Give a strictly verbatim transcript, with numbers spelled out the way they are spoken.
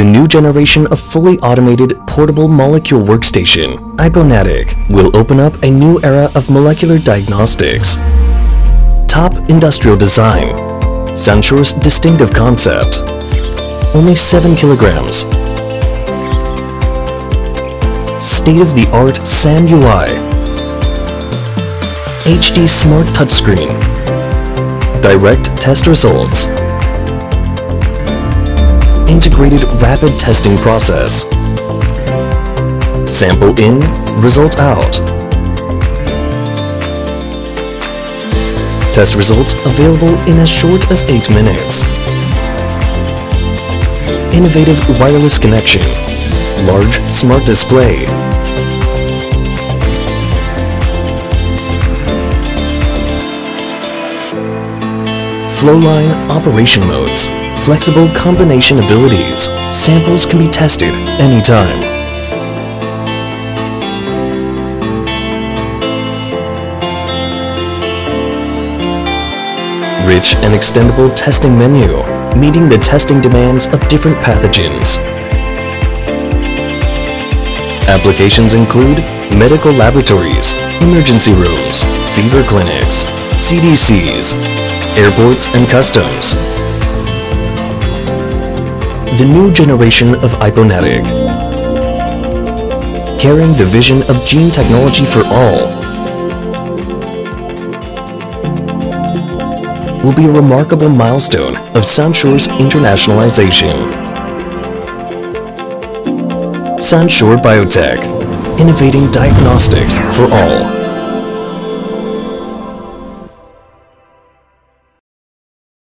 the new generation of fully automated portable molecule workstation, iBONATIC, will open up a new era of molecular diagnostics. Top industrial design, Sansure's distinctive concept, only seven kilograms. State-of-the-art SAN U I, H D smart touchscreen, direct test results, integrated rapid testing process, sample in, result out. Test results available in as short as eight minutes. Innovative wireless connection, large smart display, Flowline operation modes, flexible combination abilities. Samples can be tested anytime. Rich and extendable testing menu, meeting the testing demands of different pathogens. Applications include medical laboratories, emergency rooms, fever clinics, C D Cs, airports and customs. The new generation of iBONATIC, carrying the vision of gene technology for all, will be a remarkable milestone of Sansure's internationalization. Sansure Biotech, innovating diagnostics for all.